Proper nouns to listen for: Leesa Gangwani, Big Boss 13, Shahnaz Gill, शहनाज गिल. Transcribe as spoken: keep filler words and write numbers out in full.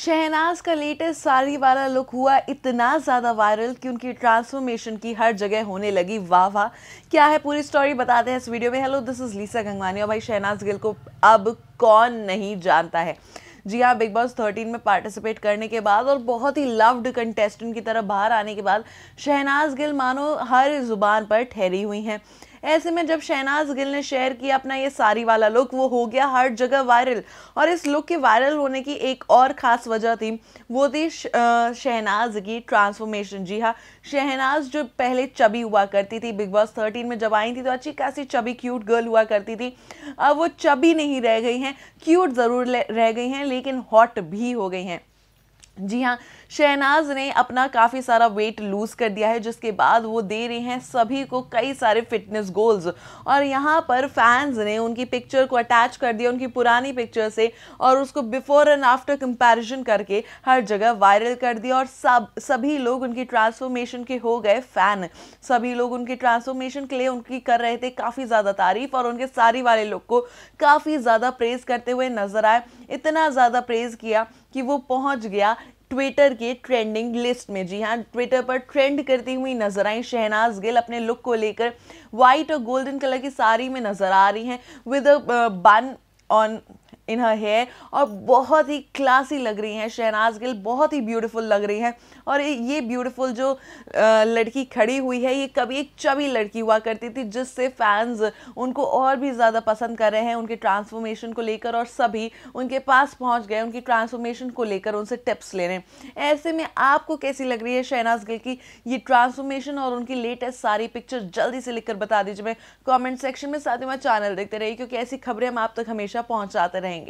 शहनाज का लेटेस्ट साड़ी वाला लुक हुआ इतना ज़्यादा वायरल कि उनकी ट्रांसफॉर्मेशन की हर जगह होने लगी वाह वाह। क्या है पूरी स्टोरी बताते हैं इस वीडियो में। Hello, this is Lisa Gangwani. और भाई शहनाज गिल को अब कौन नहीं जानता है। जी हाँ, बिग बॉस थर्टीन में पार्टिसिपेट करने के बाद और बहुत ही लव्ड कंटेस्टेंट की तरह बाहर आने के बाद शहनाज गिल मानो हर ज़ुबान पर ठहरी हुई हैं। ऐसे में जब शहनाज गिल ने शेयर किया अपना ये साड़ी वाला लुक, वो हो गया हर जगह वायरल। और इस लुक के वायरल होने की एक और ख़ास वजह थी, वो थी शहनाज की ट्रांसफॉर्मेशन। जी हाँ, शहनाज जो पहले चबी हुआ करती थी, बिग बॉस थर्टीन में जब आई थी तो अच्छी खासी चबी क्यूट गर्ल हुआ करती थी। अब वो चबी नहीं रह गई हैं, क्यूट ज़रूर रह गई हैं, लेकिन हॉट भी हो गई हैं। जी हाँ, शहनाज ने अपना काफ़ी सारा वेट लूज़ कर दिया है, जिसके बाद वो दे रही हैं सभी को कई सारे फिटनेस गोल्स। और यहाँ पर फैंस ने उनकी पिक्चर को अटैच कर दिया उनकी पुरानी पिक्चर से और उसको बिफोर एंड आफ्टर कंपैरिजन करके हर जगह वायरल कर दिया। और सब सभी लोग उनकी ट्रांसफॉर्मेशन के हो गए फ़ैन। सभी लोग उनकी ट्रांसफॉर्मेशन के लिए उनकी कर रहे थे काफ़ी ज़्यादा तारीफ़ और उनके साड़ी वाले लोग को काफ़ी ज़्यादा प्रेज़ करते हुए नजर आए। इतना ज़्यादा प्रेज़ किया कि वो पहुंच गया ट्विटर के ट्रेंडिंग लिस्ट में। जी हाँ, ट्विटर पर ट्रेंड करती हुई नजर आई शहनाज गिल अपने लुक को लेकर। वाइट और गोल्डन कलर की साड़ी में नज़र आ रही हैं विद अ बन ऑन इन हर हेयर। और बहुत ही क्लासी लग रही हैं शहनाज गिल, बहुत ही ब्यूटीफुल लग रही हैं। और ये ब्यूटीफुल जो लड़की खड़ी हुई है, ये कभी एक चबी लड़की हुआ करती थी, जिससे फैंस उनको और भी ज़्यादा पसंद कर रहे हैं उनके ट्रांसफॉर्मेशन को लेकर। और सभी उनके पास पहुंच गए उनकी ट्रांसफॉर्मेशन को लेकर उनसे टिप्स लेने। ऐसे में आपको कैसी लग रही है शहनाज गिल की ये ट्रांसफॉर्मेशन और उनकी लेटेस्ट सारी पिक्चर? जल्दी से लिखकर बता दीजिए मैं कॉमेंट सेक्शन में। साथ ही हमारा चैनल देखते रहिए, क्योंकि ऐसी खबरें हम आप तक हमेशा पहुँचाते रहेंगे।